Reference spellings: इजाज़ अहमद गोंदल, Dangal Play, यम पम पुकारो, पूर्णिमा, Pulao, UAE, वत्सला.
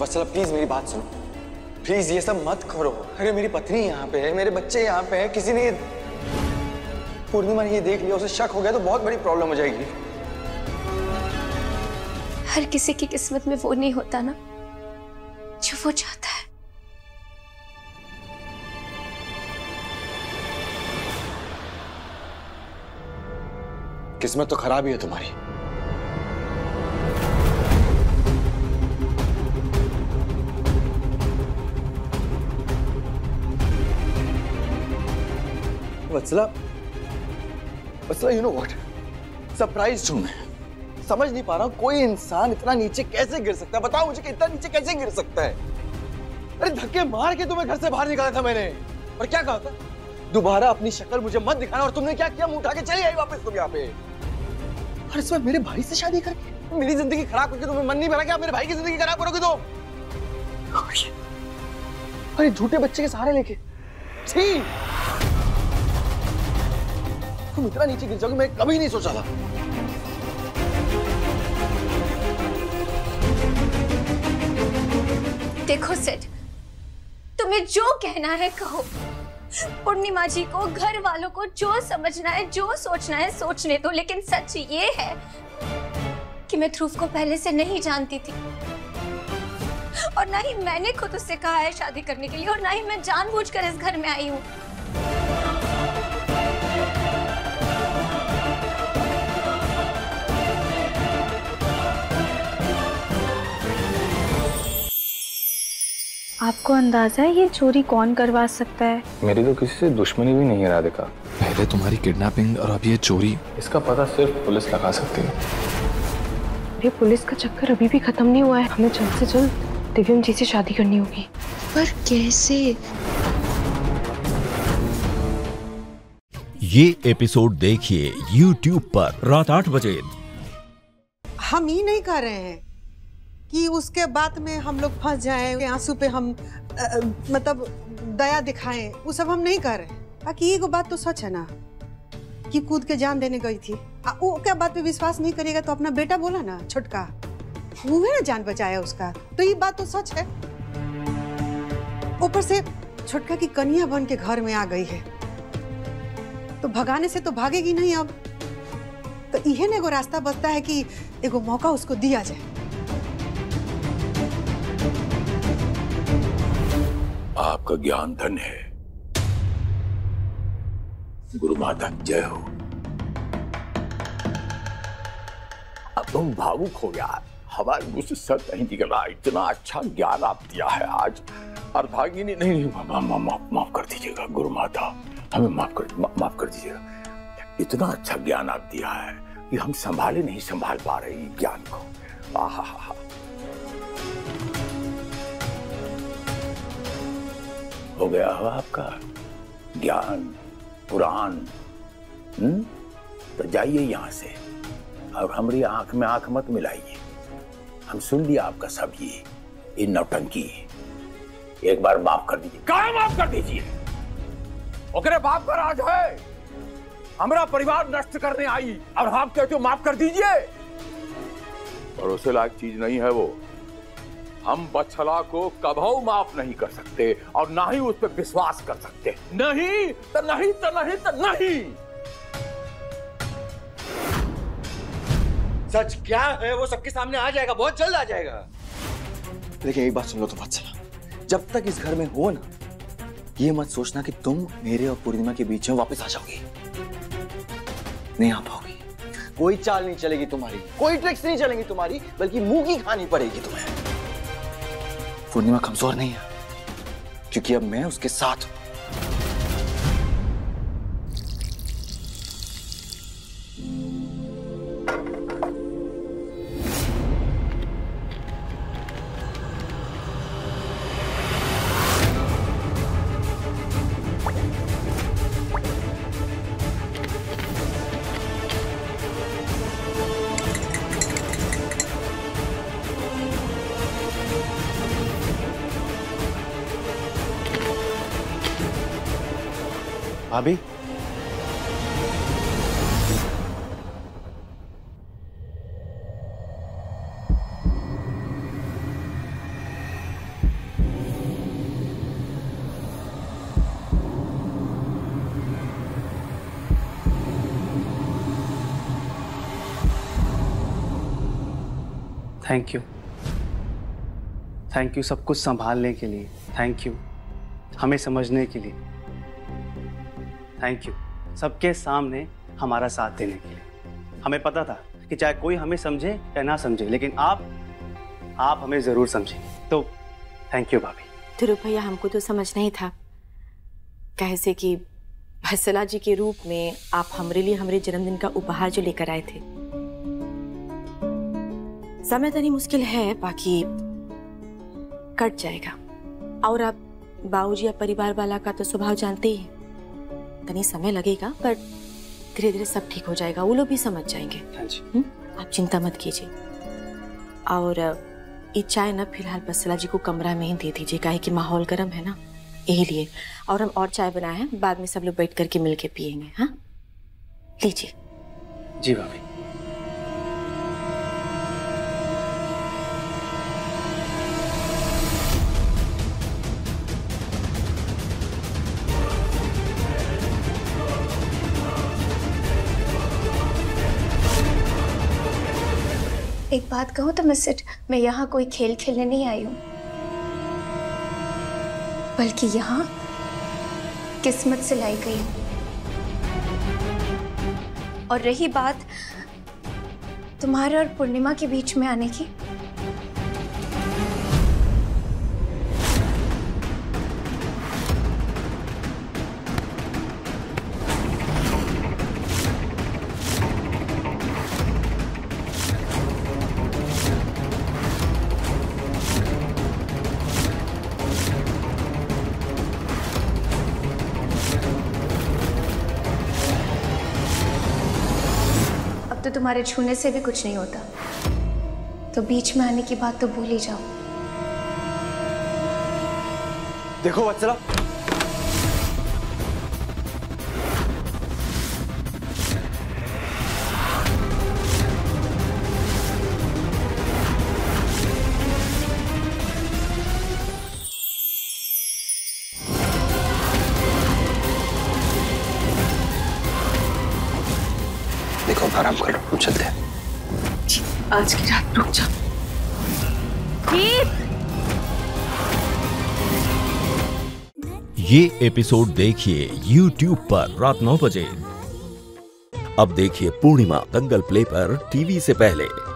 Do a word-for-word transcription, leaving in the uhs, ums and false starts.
वत्सला please मेरी बात सुनो, प्लीज ये सब मत करो। अरे मेरी पत्नी यहाँ पे है, मेरे बच्चे यहाँ पे हैं, किसी ने पूर्णिमा ने ये देख लिया, उसे शक हो गया तो बहुत बड़ी प्रॉब्लम हो जाएगी। हर किसी की किस्मत में वो नहीं होता ना जो वो चाहता है। किस्मत तो खराब ही है तुम्हारी। वत्सला, वत्सला you know what, surprise हूं मैं। समझ नहीं पा रहा हूं कोई इंसान इतना नीचे कैसे गिर सकता है। बताओ मुझे कि इतना नीचे कैसे गिर सकता है। अरे धक्के मार के तुम्हें घर से बाहर निकाला था मैंने, और क्या कहा था, दोबारा अपनी शक्ल मुझे मत दिखाना। और तुमने क्या किया, मुंह उठा के चली आई वापस तुम यहाँ पे। और इस बार मेरे भाई से शादी करके मेरी जिंदगी खराब करके तुम्हें मन नहीं भरा कि आप मेरे भाई की जिंदगी खराब करोगे तो। अरे झूठे बच्चे के सहारे लेके तुम इतना नीचे गिर जाओगे, मैं कभी नहीं सोचा था। देखो सेठ, तुम्हें जो कहना है कहो। पूर्णिमा जी को, घर वालों को जो समझना है, जो सोचना है सोचने दो, लेकिन सच ये है कि मैं ध्रुव को पहले से नहीं जानती थी, और ना ही मैंने खुद उससे कहा है शादी करने के लिए, और ना ही मैं जानबूझकर इस घर में आई हूँ। आपको अंदाजा है ये चोरी कौन करवा सकता है? मेरी तो किसी से दुश्मनी भी नहीं है राधिका। पहले तुम्हारी किडनैपिंग और अब ये चोरी, इसका पता सिर्फ पुलिस लगा सकती है। ये पुलिस का चक्कर अभी भी खत्म नहीं हुआ है। हमें जल्द से जल्द दिव्यम जी से शादी करनी होगी। पर कैसे? ये एपिसोड देखिए यूट्यूब पर रात आठ बजे। हम ही नहीं कर रहे हैं कि उसके बाद में हम लोग फंस जाएं, आंसू पे हम आ, मतलब दया दिखाएं, वो सब हम नहीं कर रहे। बाकी ये बात तो सच है ना कि कूद के जान देने गई थी। आ, वो क्या बात पे विश्वास नहीं करेगा तो अपना बेटा बोला ना छुटका, वो है ना जान बचाया उसका, तो ये बात तो सच है। ऊपर से छुटका की कन्या बन के घर में आ गई है तो भगाने से तो भागेगी नहीं। अब तो यही ना एगो रास्ता बचता है कि एगो मौका उसको दिया जाए। आपका ज्ञान धन है, गुरु माता जय हो। अब तुम भावुक हो यार, हमारे मुंह से सर नहीं निकल रहा। इतना अच्छा ज्ञान आप दिया है आज। अर्धांगिनी नहीं, नहीं, माफ मा, मा, मा, कर दीजिएगा गुरु माता, हमें माफ कर मा, माफ कर दीजिएगा। इतना अच्छा ज्ञान आप दिया है कि हम संभाले नहीं संभाल पा रहे ज्ञान को। आहा हा हा। हो गया हुआ आपका ज्ञान पुराण। हम्म तो जाइए यहाँ से और हमारी आंख में आंख मत मिलाइए। हम सुन लिया आपका सब ये ये नौटंकी। एक बार माफ कर दीजिए। कहाँ माफ कर दीजिए? ओकरे बाप का राज है, हमारा परिवार नष्ट करने आई और हम हाँ कहते हो माफ कर दीजिए। भरोसे लायक चीज नहीं है वो। हम वत्सला को कभी माफ नहीं कर सकते और ना ही उस पर विश्वास कर सकते। नहीं तो नहीं तो नहीं तो नहीं। सच क्या है वो सबके सामने आ जाएगा, बहुत जल्द आ जाएगा। लेकिन एक बात सुन लो तुम वत्सला, जब तक इस घर में हो ना, ये मत सोचना कि तुम मेरे और पूर्णिमा के बीच में वापस आ जाओगी। नहीं आ पाओगी। कोई चाल नहीं चलेगी तुम्हारी, कोई ट्रिक्स नहीं चलेंगी तुम्हारी, बल्कि मुंह की खानी पड़ेगी तुम्हें। पूर्णिमा कमजोर नहीं है क्योंकि अब मैं उसके साथ हूं। भाभी, थैंक यू थैंक यू सब कुछ संभालने के लिए, थैंक यू हमें समझने के लिए, थैंक यू सबके सामने हमारा साथ देने के लिए। हमें पता था कि चाहे कोई हमें समझे या ना समझे, लेकिन आप आप हमें जरूर समझेंगे, तो थैंक यू भाभी। ध्रुव भैया, हमको तो समझ नहीं था कैसे कि वत्सला जी के रूप में आप हमारे लिए हमारे जन्मदिन का उपहार जो लेकर आए थे। समय तो नहीं मुश्किल है, बाकी कट जाएगा। और आप बाबूजी या परिवार वाला का तो स्वभाव जानते ही, तनी समय लगेगा पर धीरे धीरे सब ठीक हो जाएगा, वो लोग भी समझ जाएंगे। हुँ? आप चिंता मत कीजिए। और ये चाय ना फिलहाल वत्सला जी को कमरा में ही दे दीजिए, काहे कि माहौल गर्म है ना, यही लिए। और हम और चाय बनाए हैं, बाद में सब लोग बैठ करके मिल के पियेंगे। हाँ, लीजिए। जी भाभी। एक बात कहूँ तो मिस्टर, मैं यहाँ कोई खेल खेलने नहीं आई हूँ, बल्कि यहाँ किस्मत से लाई गई हूँ। और रही बात तुम्हारे और पूर्णिमा के बीच में आने की, तो तुम्हारे छूने से भी कुछ नहीं होता, तो बीच में आने की बात तो भूल ही जाओ। देखो वत्सला, देखो आराम करो, चलते हैं। आज की रात रुक जाओ। ये एपिसोड देखिए YouTube पर रात नौ बजे। अब देखिए पूर्णिमा दंगल प्ले पर टीवी से पहले।